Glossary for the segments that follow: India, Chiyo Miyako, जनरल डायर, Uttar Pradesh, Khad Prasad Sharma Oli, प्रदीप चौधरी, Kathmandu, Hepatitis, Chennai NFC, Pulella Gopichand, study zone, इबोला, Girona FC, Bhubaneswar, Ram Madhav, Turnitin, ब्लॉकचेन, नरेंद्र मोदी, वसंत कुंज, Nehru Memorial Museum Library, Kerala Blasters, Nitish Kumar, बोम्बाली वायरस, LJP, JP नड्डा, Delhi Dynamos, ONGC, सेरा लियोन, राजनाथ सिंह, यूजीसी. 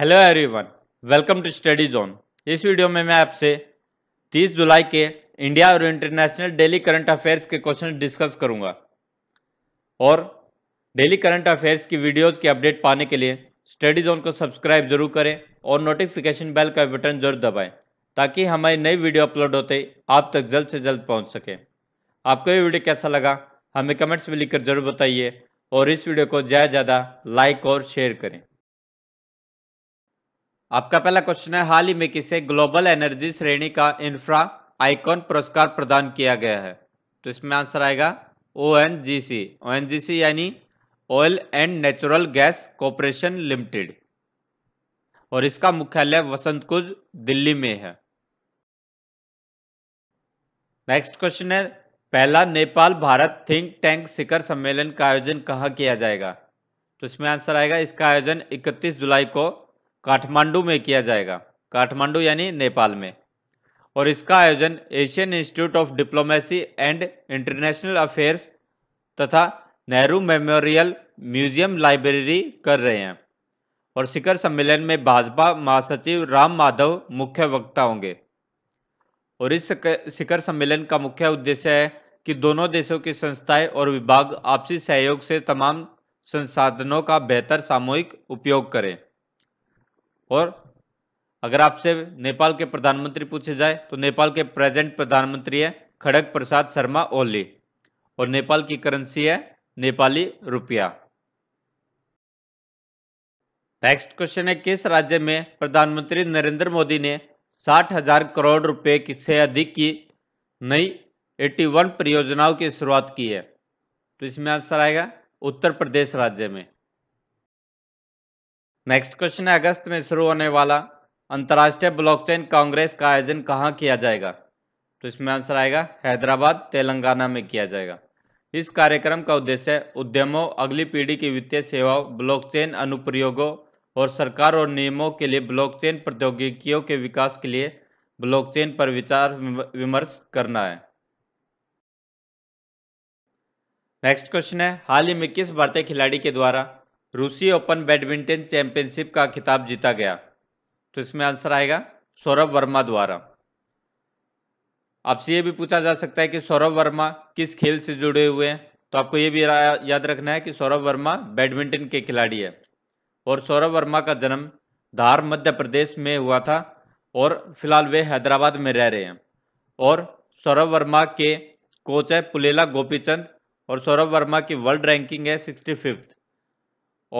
Hello everyone, welcome to study zone. इस video में मैं आपसे 30 जुलाई के इंडिया और इंटरनेशनल डेली करंट अफेयर्स के क्वेश्चन डिस्कस करूंगा और डेली करंट अफेयर्स की वीडियोस की अपडेट पाने के लिए स्टडी जोन को सब्सक्राइब जरूर करें और नोटिफिकेशन बेल का बटन जरूर दबाएं ताकि हमारी नई वीडियो अपलोड होते आप तक जल्द से जल्द पहुँच सके। आपको ये वीडियो कैसा लगा हमें कमेंट्स में लिखकर जरूर बताइए और इस वीडियो को ज़्यादा से ज़्यादा लाइक और शेयर करें। आपका पहला क्वेश्चन है, हाल ही में किसे ग्लोबल एनर्जी श्रेणी का इंफ्रा आइकॉन पुरस्कार प्रदान किया गया है? तो इसमें आंसर आएगा ONGC। ONGC यानी oil and natural gas corporation limited और इसका मुख्यालय वसंत कुंज दिल्ली में है। नेक्स्ट क्वेश्चन है, पहला नेपाल भारत थिंक टैंक शिखर सम्मेलन का आयोजन कहाँ किया जाएगा? तो इसमें आंसर आएगा इसका आयोजन 31 जुलाई को काठमांडू में किया जाएगा, काठमांडू यानी नेपाल में और इसका आयोजन Asian institute of diplomacy and international affairs तथा नेहरू मेमोरियल म्यूजियम लाइब्रेरी कर रहे हैं और शिखर सम्मेलन में भाजपा महासचिव राम माधव मुख्य वक्ता होंगे और इस शिखर सम्मेलन का मुख्य उद्देश्य है कि दोनों देशों की संस्थाएं और विभाग आपसी सहयोग से तमाम संसाधनों का बेहतर सामूहिक उपयोग करें। और अगर आपसे नेपाल के प्रधानमंत्री पूछे जाए तो नेपाल के प्रेजेंट प्रधानमंत्री है खड़ग प्रसाद शर्मा ओली और नेपाल की करेंसी है नेपाली रुपया। नेक्स्ट क्वेश्चन है, किस राज्य में प्रधानमंत्री नरेंद्र मोदी ने 60,000 करोड़ रुपए से अधिक की नई 81 परियोजनाओं की शुरुआत की है? तो इसमें आंसर आएगा उत्तर प्रदेश राज्य में। नेक्स्ट क्वेश्चन है, अगस्त में शुरू होने वाला अंतर्राष्ट्रीय ब्लॉकचेन कांग्रेस का आयोजन कहाँ किया जाएगा? तो इसमें आंसर आएगा हैदराबाद तेलंगाना में किया जाएगा। इस कार्यक्रम का उद्देश्य उद्यमों, अगली पीढ़ी की वित्तीय सेवाओं, ब्लॉकचेन अनुप्रयोगों और सरकार और नियमों के लिए ब्लॉकचेन प्रौद्योगिकियों के विकास के लिए ब्लॉकचेन पर विचार विमर्श करना है। नेक्स्ट क्वेश्चन है, हाल ही में किस भारतीय खिलाड़ी के द्वारा रूसी ओपन बैडमिंटन चैंपियनशिप का खिताब जीता गया? तो इसमें आंसर आएगा सौरभ वर्मा द्वारा। आपसे ये भी पूछा जा सकता है कि सौरभ वर्मा किस खेल से जुड़े हुए हैं, तो आपको ये भी याद रखना है कि सौरभ वर्मा बैडमिंटन के खिलाड़ी है और सौरभ वर्मा का जन्म धार मध्य प्रदेश में हुआ था और फिलहाल वे हैदराबाद में रह रहे हैं और सौरभ वर्मा के कोच है पुलेला गोपीचंद और सौरभ वर्मा की वर्ल्ड रैंकिंग है 65th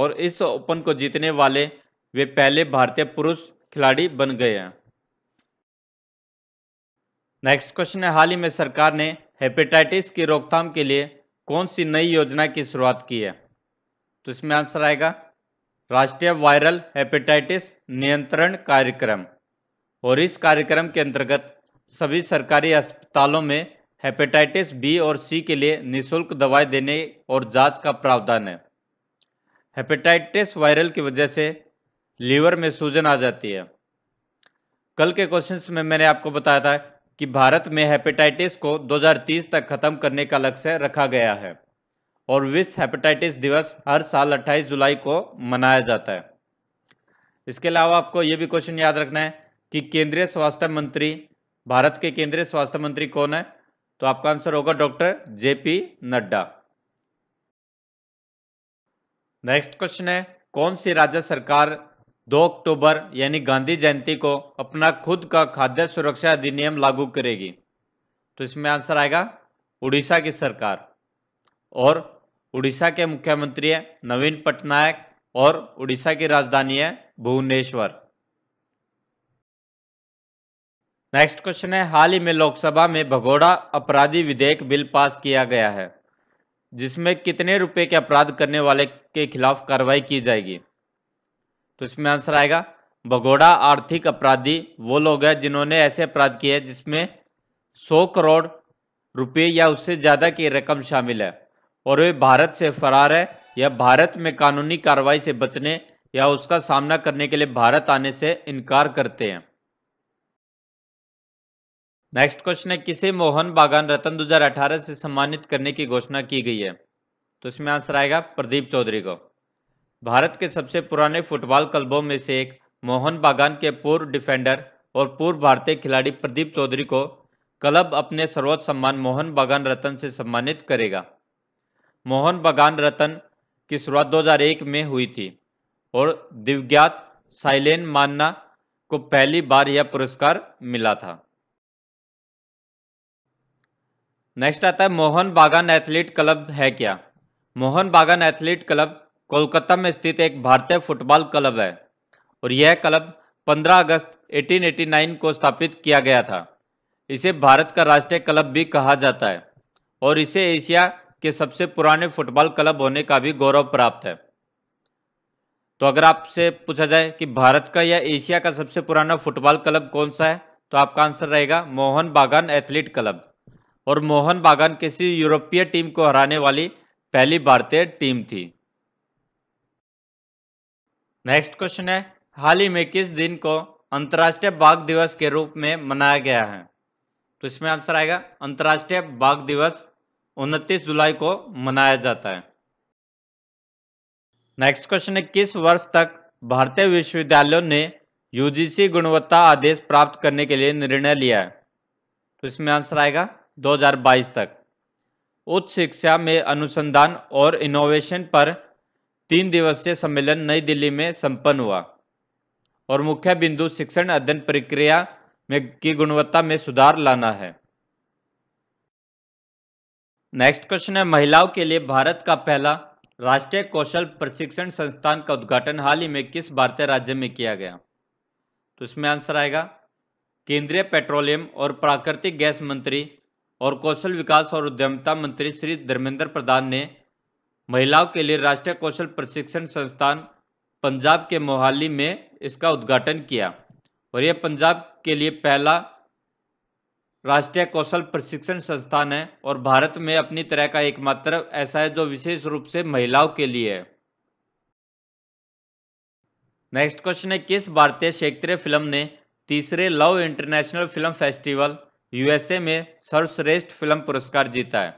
और इस ओपन को जीतने वाले वे पहले भारतीय पुरुष खिलाड़ी बन गए हैं। नेक्स्ट क्वेश्चन है, हाल ही में सरकार ने हेपेटाइटिस की रोकथाम के लिए कौन सी नई योजना की शुरुआत की है? तो इसमें आंसर आएगा राष्ट्रीय वायरल हेपेटाइटिस नियंत्रण कार्यक्रम और इस कार्यक्रम के अंतर्गत सभी सरकारी अस्पतालों में हेपेटाइटिस B और C के लिए निःशुल्क दवाएं देने और जांच का प्रावधान है। हेपेटाइटिस वायरल की वजह से लीवर में सूजन आ जाती है। कल के क्वेश्चंस में मैंने आपको बताया था कि भारत में हेपेटाइटिस को 2030 तक खत्म करने का लक्ष्य रखा गया है और विश्व हेपेटाइटिस दिवस हर साल 28 जुलाई को मनाया जाता है। इसके अलावा आपको ये भी क्वेश्चन याद रखना है कि केंद्रीय स्वास्थ्य मंत्री, भारत के केंद्रीय स्वास्थ्य मंत्री कौन है? तो आपका आंसर होगा doctor JP नड्डा। Next question है, कौन सी राज्य सरकार 2 अक्टूबर यानी गांधी जयंती को अपना खुद का खाद्य सुरक्षा अधिनियम लागू करेगी? तो इसमें आंसर आएगा उड़ीसा की सरकार और उड़ीसा के मुख्यमंत्री है नवीन पटनायक और उड़ीसा की राजधानी है भुवनेश्वर। नेक्स्ट क्वेश्चन है, हाल ही में लोकसभा में भगोड़ा अपराधी विधेयक बिल पास किया गया है जिसमें कितने रुपए के अपराध करने वाले के खिलाफ कार्रवाई की जाएगी? तो इसमें आंसर आएगा भगोड़ा आर्थिक अपराधी वो लोग हैं जिन्होंने ऐसे अपराध किए जिसमें 100 करोड़ रुपए या उससे ज़्यादा की रकम शामिल है और वे भारत से फरार है या भारत में कानूनी कार्रवाई से बचने या उसका सामना करने के लिए भारत आने से इनकार करते हैं। नेक्स्ट क्वेश्चन है, किसे मोहन बागान रत्न 2018 से सम्मानित करने की घोषणा की गई है? तो इसमें आंसर आएगा प्रदीप चौधरी को। भारत के सबसे पुराने फुटबॉल क्लबों में से एक मोहन बागान के पूर्व डिफेंडर और पूर्व भारतीय खिलाड़ी प्रदीप चौधरी को क्लब अपने सर्वोच्च सम्मान मोहन बागान रत्न से सम्मानित करेगा। मोहन बागान रत्न की शुरुआत 2001 में हुई थी और दिव्यांग साइलेन मानना को पहली बार यह पुरस्कार मिला था। नेक्स्ट आता है मोहन बागान एथलीट क्लब है क्या। मोहन बागान एथलीट क्लब कोलकाता में स्थित एक भारतीय फुटबॉल क्लब है और यह क्लब 15 अगस्त 1889 को स्थापित किया गया था। इसे भारत का राष्ट्रीय क्लब भी कहा जाता है और इसे एशिया के सबसे पुराने फुटबॉल क्लब होने का भी गौरव प्राप्त है। तो अगर आपसे पूछा जाए कि भारत का या एशिया का सबसे पुराना फुटबॉल क्लब कौन सा है तो आपका आंसर रहेगा मोहन बागान एथलीट क्लब। और मोहन बागान किसी यूरोपीय टीम को हराने वाली पहली भारतीय टीम थी। नेक्स्ट क्वेश्चन है हाल ही में किस दिन को अंतर्राष्ट्रीय बाघ दिवस के रूप में मनाया गया है। तो इसमें आंसर आएगा अंतर्राष्ट्रीय बाघ दिवस 29 जुलाई को मनाया जाता है। नेक्स्ट क्वेश्चन है किस वर्ष तक भारतीय विश्वविद्यालयों ने यूजीसी गुणवत्ता आदेश प्राप्त करने के लिए निर्णय लिया है। तो इसमें आंसर आएगा 2022 तक। उच्च शिक्षा में अनुसंधान और इनोवेशन पर 3 दिवसीय सम्मेलन नई दिल्ली में संपन्न हुआ और मुख्य बिंदु शिक्षण अध्ययन प्रक्रिया की गुणवत्ता में सुधार लाना है। नेक्स्ट क्वेश्चन है महिलाओं के लिए भारत का पहला राष्ट्रीय कौशल प्रशिक्षण संस्थान का उद्घाटन हाल ही में किस भारतीय राज्य में किया गया। तो इसमें आंसर आएगा केंद्रीय पेट्रोलियम और प्राकृतिक गैस मंत्री और कौशल विकास और उद्यमिता मंत्री श्री धर्मेंद्र प्रधान ने महिलाओं के लिए राष्ट्रीय कौशल प्रशिक्षण संस्थान पंजाब के मोहाली में इसका उद्घाटन किया और यह पंजाब के लिए पहला राष्ट्रीय कौशल प्रशिक्षण संस्थान है और भारत में अपनी तरह का एकमात्र ऐसा है जो विशेष रूप से महिलाओं के लिए है। नेक्स्ट क्वेश्चन है किस भारतीय क्षेत्रीय फिल्म ने तीसरे love international film festival USA में सर्वश्रेष्ठ फिल्म पुरस्कार जीता है।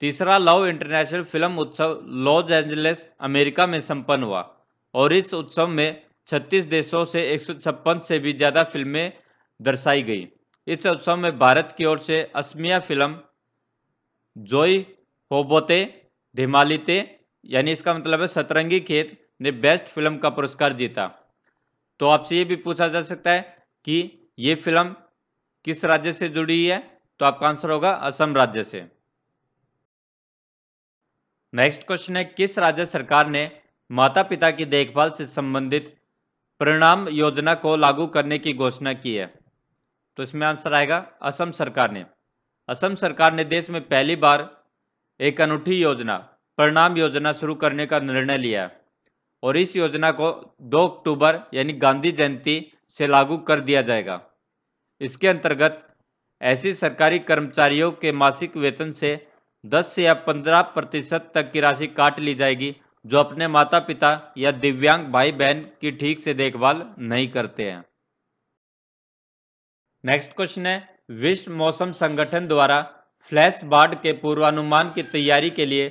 तीसरा लव इंटरनेशनल फिल्म उत्सव लॉस एंजलिस अमेरिका में संपन्न हुआ और इस उत्सव में 36 देशों से 156 से भी ज़्यादा फिल्में दर्शाई गई। इस उत्सव में भारत की ओर से असमिया फिल्म जोई होबोते धिमालिते यानी इसका मतलब है सतरंगी खेत ने बेस्ट फिल्म का पुरस्कार जीता। तो आपसे ये भी पूछा जा सकता है कि ये फिल्म किस राज्य से जुड़ी है तो आपका आंसर होगा असम राज्य से। नेक्स्ट क्वेश्चन है किस राज्य सरकार ने माता पिता की देखभाल से संबंधित परिणाम योजना को लागू करने की घोषणा की है। तो इसमें आंसर आएगा असम सरकार ने। असम सरकार ने देश में पहली बार एक अनूठी योजना परिणाम योजना शुरू करने का निर्णय लिया और इस योजना को 2 अक्टूबर यानी गांधी जयंती से लागू कर दिया जाएगा। इसके अंतर्गत ऐसी सरकारी कर्मचारियों के मासिक वेतन से 10 से या 15% तक की राशि काट ली जाएगी जो अपने माता पिता या दिव्यांग भाई बहन की ठीक से देखभाल नहीं करते हैं। नेक्स्ट क्वेश्चन है विश्व मौसम संगठन द्वारा फ्लैश बाढ़ के पूर्वानुमान की तैयारी के लिए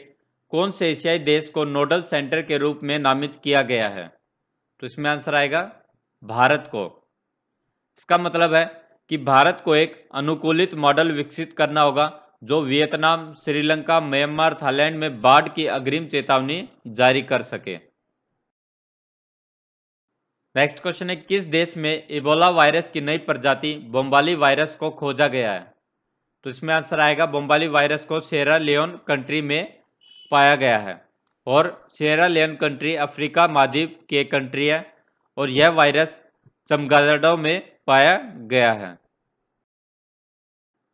कौन से एशियाई देश को नोडल सेंटर के रूप में नामित किया गया है। तो इसमें आंसर आएगा भारत को। इसका मतलब है कि भारत को एक अनुकूलित मॉडल विकसित करना होगा जो वियतनाम, श्रीलंका, म्यांमार, थाईलैंड में बाढ़ की अग्रिम चेतावनी जारी कर सके। नेक्स्ट क्वेश्चन है किस देश में इबोला वायरस की नई प्रजाति बोम्बाली वायरस को खोजा गया है। तो इसमें आंसर आएगा बोम्बाली वायरस को सेरा लियोन कंट्री में पाया गया है और सेरा लियोन कंट्री अफ्रीका महाद्वीप की कंट्री है और यह वायरस चमगादड़ों में पाया गया है।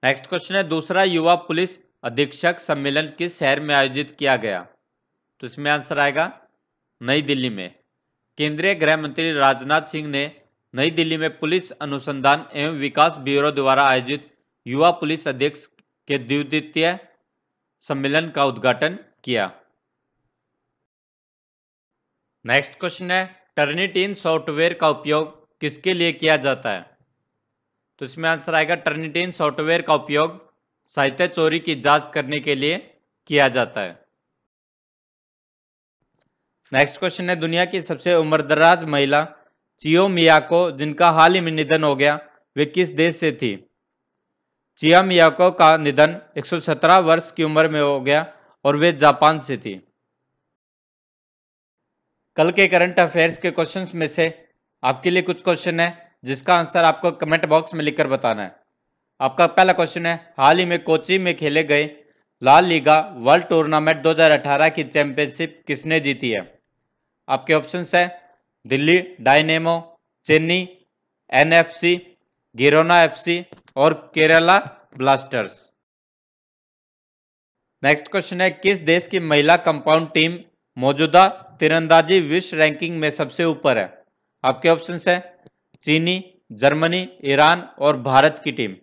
नेक्स्ट क्वेश्चन है दूसरा युवा पुलिस अधीक्षक सम्मेलन किस शहर में आयोजित किया गया। तो इसमें आंसर आएगा नई दिल्ली में। केंद्रीय गृह मंत्री राजनाथ सिंह ने नई दिल्ली में पुलिस अनुसंधान एवं विकास ब्यूरो द्वारा आयोजित युवा पुलिस अधीक्षक के द्वितीय सम्मेलन का उद्घाटन किया। नेक्स्ट क्वेश्चन है टर्निटिन सॉफ्टवेयर का उपयोग किसके लिए किया जाता है। तो इसमें आंसर आएगा टर्निटिन सॉफ्टवेयर का उपयोग साहित्य चोरी की जांच करने के लिए किया जाता है। नेक्स्ट क्वेश्चन है दुनिया की सबसे उम्रदराज महिला चियो मियाको जिनका हाल ही में निधन हो गया, वे किस देश से थी? चियो मियाको का निधन 117 वर्ष की उम्र में हो गया और वे जापान से थी। कल के करंट अफेयर्स के क्वेश्चंस में से आपके लिए कुछ क्वेश्चन है जिसका आंसर आपको कमेंट बॉक्स में लिखकर बताना है। आपका पहला क्वेश्चन है, हाल ही में कोची में खेले गए ला लीगा वर्ल्ड टूर्नामेंट 2018 की चैंपियनशिप किसने जीती है? आपके ऑप्शंस है Delhi Dynamos, Chennai NFC, Girona FC और केरला ब्लास्टर्स। नेक्स्ट क्वेश्चन है, किस देश की महिला कंपाउंड टीम मौजूदा तीरंदाजी विश्व रैंकिंग में सबसे ऊपर है? आपके ऑप्शंस है चीनी, जर्मनी, ईरान और भारत की team.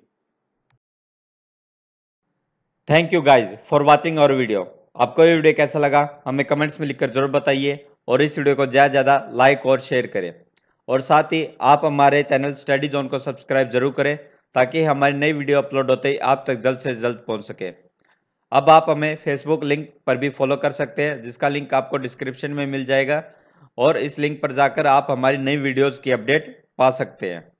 Thank you guys for watching our video. आपको ये वीडियो कैसा लगा हमें कमेंट्स में लिखकर जरूर बताइए और इस वीडियो को ज़्यादा से ज़्यादा लाइक और शेयर करें और साथ ही आप हमारे चैनल स्टडी जोन को सब्सक्राइब जरूर करें ताकि हमारी नई वीडियो अपलोड होते ही आप तक जल्द से जल्द पहुंच सके। अब आप हमें फेसबुक लिंक पर भी फॉलो कर सकते हैं जिसका लिंक आपको डिस्क्रिप्शन में मिल जाएगा और इस लिंक पर जाकर आप हमारी नई वीडियोज़ की अपडेट पा सकते हैं।